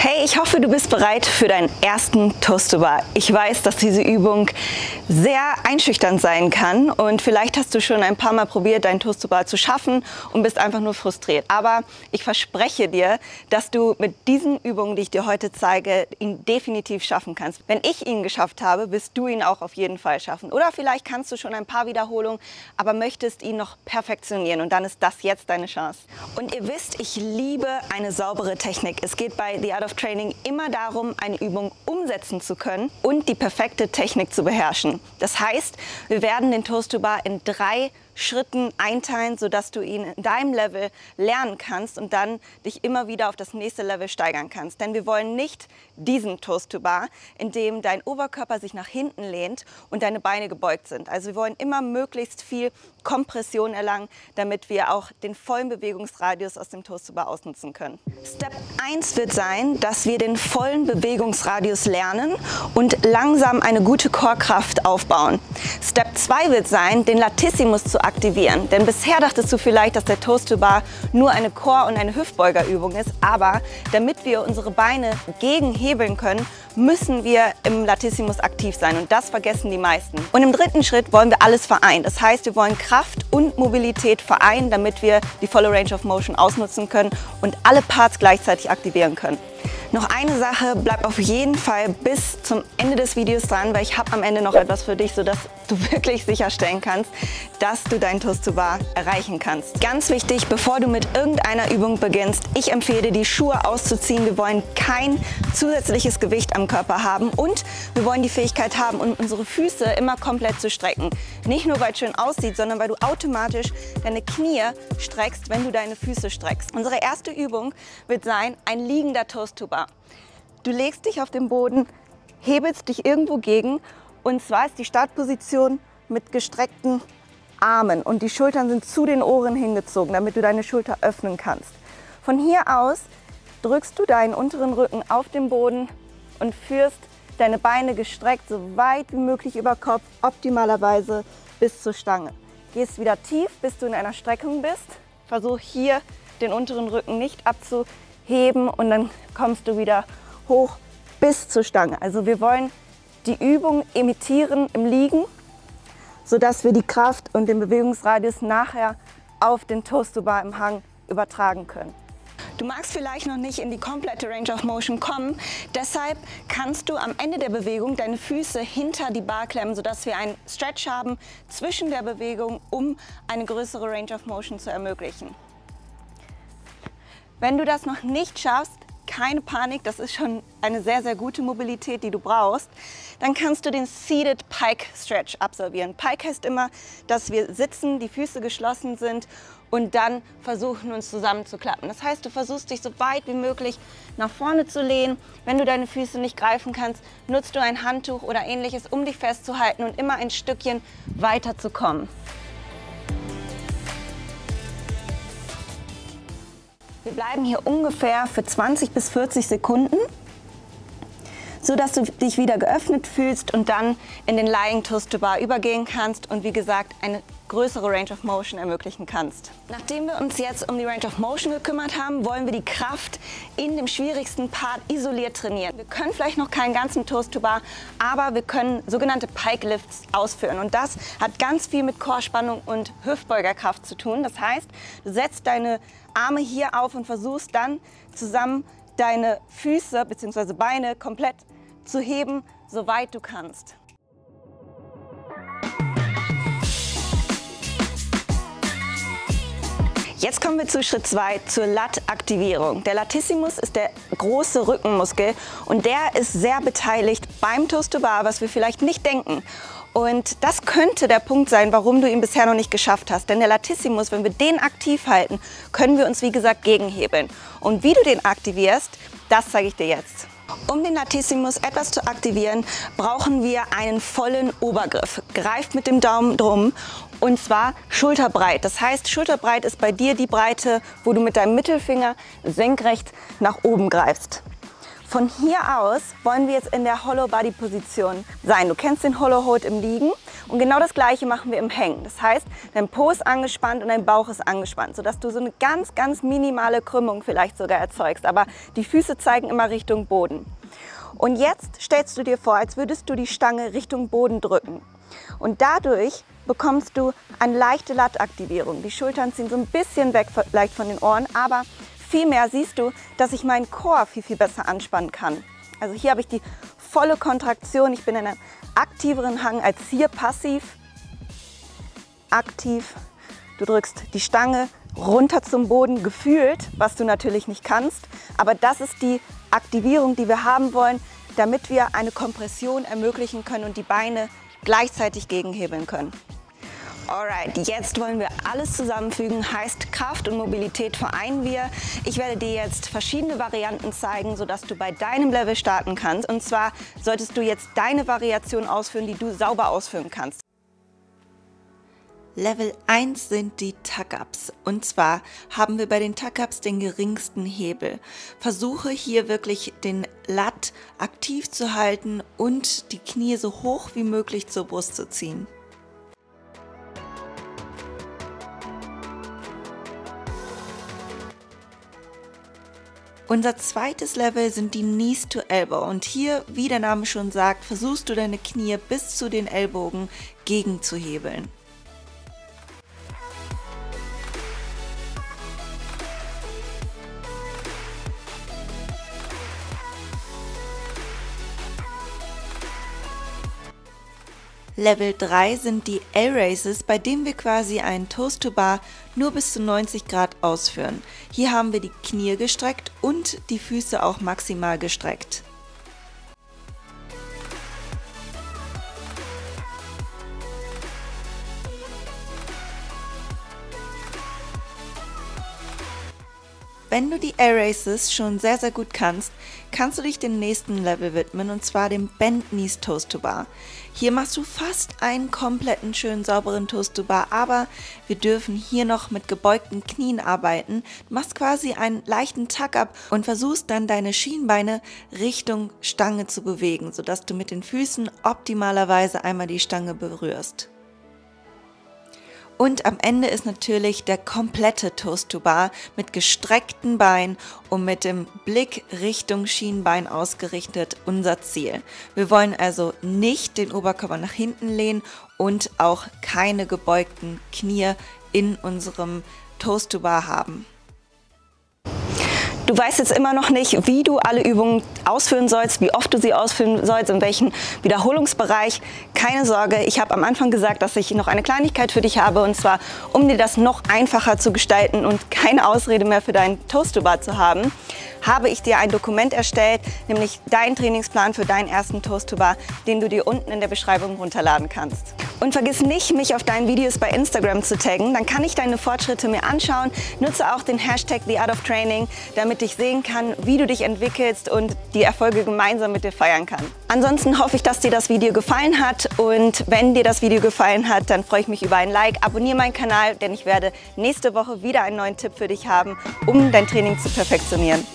Hey, ich hoffe, du bist bereit für deinen ersten Toes-to-Bar. Ich weiß, dass diese Übung sehr einschüchternd sein kann und vielleicht hast du schon ein paar Mal probiert, deinen Toes-to-Bar zu schaffen und bist einfach nur frustriert. Aber ich verspreche dir, dass du mit diesen Übungen, die ich dir heute zeige, ihn definitiv schaffen kannst. Wenn ich ihn geschafft habe, wirst du ihn auch auf jeden Fall schaffen. Oder vielleicht kannst du schon ein paar Wiederholungen, aber möchtest ihn noch perfektionieren und dann ist das jetzt deine Chance. Und ihr wisst, ich liebe eine saubere Technik. Es geht bei The Art of Training immer darum, eine Übung umsetzen zu können und die perfekte Technik zu beherrschen. Das heißt, wir werden den Toes-to-Bar in drei Schritten einteilen, sodass du ihn in deinem Level lernen kannst und dann dich immer wieder auf das nächste Level steigern kannst. Denn wir wollen nicht diesen Toes-to-Bar, in dem dein Oberkörper sich nach hinten lehnt und deine Beine gebeugt sind. Also wir wollen immer möglichst viel Kompression erlangen, damit wir auch den vollen Bewegungsradius aus dem Toes-to-Bar ausnutzen können. Step 1 wird sein, dass wir den vollen Bewegungsradius lernen und langsam eine gute Chorkraft aufbauen. Step 2 wird sein, den Latissimus zu aktivieren. Denn bisher dachtest du vielleicht, dass der Toes-to-Bar nur eine Chor- und eine Hüftbeugerübung ist, aber damit wir unsere Beine gegenhebeln können, müssen wir im Latissimus aktiv sein und das vergessen die meisten. Und im dritten Schritt wollen wir alles vereinen. Das heißt, wir wollen Kraft und Mobilität vereinen, damit wir die volle Range of Motion ausnutzen können und alle Parts gleichzeitig aktivieren können. Noch eine Sache, bleib auf jeden Fall bis zum Ende des Videos dran, weil ich habe am Ende noch etwas für dich, sodass du wirklich sicherstellen kannst, dass du deinen Toes-to-Bar erreichen kannst. Ganz wichtig, bevor du mit irgendeiner Übung beginnst, ich empfehle dir, die Schuhe auszuziehen. Wir wollen kein zusätzliches Gewicht am Körper haben und wir wollen die Fähigkeit haben, unsere Füße immer komplett zu strecken. Nicht nur, weil es schön aussieht, sondern weil du automatisch deine Knie streckst, wenn du deine Füße streckst. Unsere erste Übung wird sein, ein liegender Toes-to-Bar. Du legst dich auf den Boden, hebelst dich irgendwo gegen und zwar ist die Startposition mit gestreckten Armen und die Schultern sind zu den Ohren hingezogen, damit du deine Schulter öffnen kannst. Von hier aus drückst du deinen unteren Rücken auf den Boden und führst deine Beine gestreckt so weit wie möglich über Kopf, optimalerweise bis zur Stange. Gehst wieder tief, bis du in einer Streckung bist. Versuch hier den unteren Rücken nicht abzuheben und dann kommst du wieder hoch bis zur Stange. Also wir wollen die Übung imitieren im Liegen, sodass wir die Kraft und den Bewegungsradius nachher auf den Toes-to-Bar im Hang übertragen können. Du magst vielleicht noch nicht in die komplette Range of Motion kommen, deshalb kannst du am Ende der Bewegung deine Füße hinter die Bar klemmen, sodass wir einen Stretch haben zwischen der Bewegung, um eine größere Range of Motion zu ermöglichen. Wenn du das noch nicht schaffst, keine Panik, das ist schon eine sehr, sehr gute Mobilität, die du brauchst. Dann kannst du den Seated-Pike-Stretch absolvieren. Pike heißt immer, dass wir sitzen, die Füße geschlossen sind und dann versuchen, uns zusammenzuklappen. Das heißt, du versuchst, dich so weit wie möglich nach vorne zu lehnen. Wenn du deine Füße nicht greifen kannst, nutzt du ein Handtuch oder Ähnliches, um dich festzuhalten und immer ein Stückchen weiterzukommen. Wir bleiben hier ungefähr für 20 bis 40 Sekunden, sodass du dich wieder geöffnet fühlst und dann in den Lying Toes-to-Bar übergehen kannst und wie gesagt eine größere Range of Motion ermöglichen kannst. Nachdem wir uns jetzt um die Range of Motion gekümmert haben, wollen wir die Kraft in dem schwierigsten Part isoliert trainieren. Wir können vielleicht noch keinen ganzen Toes-to-Bar, aber wir können sogenannte Pikelifts ausführen und das hat ganz viel mit Chorspannung und Hüftbeugerkraft zu tun. Das heißt, du setzt deine Arme hier auf und versuchst dann zusammen deine Füße bzw. Beine komplett zu heben, soweit du kannst. Jetzt kommen wir zu Schritt 2, zur Lat-Aktivierung. Der Latissimus ist der große Rückenmuskel und der ist sehr beteiligt beim Toes-to-Bar, was wir vielleicht nicht denken. Und das könnte der Punkt sein, warum du ihn bisher noch nicht geschafft hast. Denn der Latissimus, wenn wir den aktiv halten, können wir uns wie gesagt gegenhebeln. Und wie du den aktivierst, das zeige ich dir jetzt. Um den Latissimus etwas zu aktivieren, brauchen wir einen vollen Obergriff. Greift mit dem Daumen drum und zwar schulterbreit. Das heißt, schulterbreit ist bei dir die Breite, wo du mit deinem Mittelfinger senkrecht nach oben greifst. Von hier aus wollen wir jetzt in der Hollow Body Position sein. Du kennst den Hollow Hold im Liegen Und genau das Gleiche machen wir im Hängen. Das heißt, dein Po ist angespannt und dein Bauch ist angespannt, sodass du so eine ganz, ganz minimale Krümmung vielleicht sogar erzeugst. Aber die Füße zeigen immer Richtung Boden. Und jetzt stellst du dir vor, als würdest du die Stange Richtung Boden drücken. Und dadurch bekommst du eine leichte Lattaktivierung. Die Schultern ziehen so ein bisschen weg, leicht von den Ohren, aber vielmehr siehst du, dass ich meinen Core viel, viel besser anspannen kann. Also hier habe ich die volle Kontraktion. Ich bin in einem aktiveren Hang als hier passiv. Aktiv. Du drückst die Stange runter zum Boden, gefühlt, was du natürlich nicht kannst. Aber das ist die Aktivierung, die wir haben wollen, damit wir eine Kompression ermöglichen können und die Beine gleichzeitig gegenhebeln können. Alright, jetzt wollen wir alles zusammenfügen, heißt Kraft und Mobilität vereinen wir. Ich werde dir jetzt verschiedene Varianten zeigen, sodass du bei deinem Level starten kannst. Und zwar solltest du jetzt deine Variation ausführen, die du sauber ausführen kannst. Level 1 sind die Tuck-Ups und zwar haben wir bei den Tuck-Ups den geringsten Hebel. Versuche hier wirklich den Lat aktiv zu halten und die Knie so hoch wie möglich zur Brust zu ziehen. Unser zweites Level sind die Knees to Elbow und hier, wie der Name schon sagt, versuchst du deine Knie bis zu den Ellbogen gegenzuhebeln. Level 3 sind die L-Races, bei denen wir quasi einen Toes to Bar nur bis zu 90 Grad ausführen. Hier haben wir die Knie gestreckt und die Füße auch maximal gestreckt. Wenn du die Air Races schon sehr, sehr gut kannst, kannst du dich dem nächsten Level widmen und zwar dem Bent Knees Toes-to-Bar. Hier machst du fast einen kompletten schönen sauberen Toes-to-Bar, aber wir dürfen hier noch mit gebeugten Knien arbeiten. Du machst quasi einen leichten Tuck-Up und versuchst dann deine Schienbeine Richtung Stange zu bewegen, sodass du mit den Füßen optimalerweise einmal die Stange berührst. Und am Ende ist natürlich der komplette Toes to Bar mit gestreckten Beinen und mit dem Blick Richtung Schienbein ausgerichtet unser Ziel. Wir wollen also nicht den Oberkörper nach hinten lehnen und auch keine gebeugten Knie in unserem Toes to Bar haben. Du weißt jetzt immer noch nicht, wie du alle Übungen ausführen sollst, wie oft du sie ausführen sollst, in welchem Wiederholungsbereich. Keine Sorge, ich habe am Anfang gesagt, dass ich noch eine Kleinigkeit für dich habe und zwar, um dir das noch einfacher zu gestalten und keine Ausrede mehr für deinen Toes to Bar zu haben, habe ich dir ein Dokument erstellt, nämlich deinen Trainingsplan für deinen ersten Toes to Bar, den du dir unten in der Beschreibung runterladen kannst. Und vergiss nicht, mich auf deinen Videos bei Instagram zu taggen, dann kann ich deine Fortschritte mir anschauen. Nutze auch den Hashtag The Art of Training, damit ich sehen kann, wie du dich entwickelst und die Erfolge gemeinsam mit dir feiern kann. Ansonsten hoffe ich, dass dir das Video gefallen hat und wenn dir das Video gefallen hat, dann freue ich mich über ein Like. Abonniere meinen Kanal, denn ich werde nächste Woche wieder einen neuen Tipp für dich haben, um dein Training zu perfektionieren.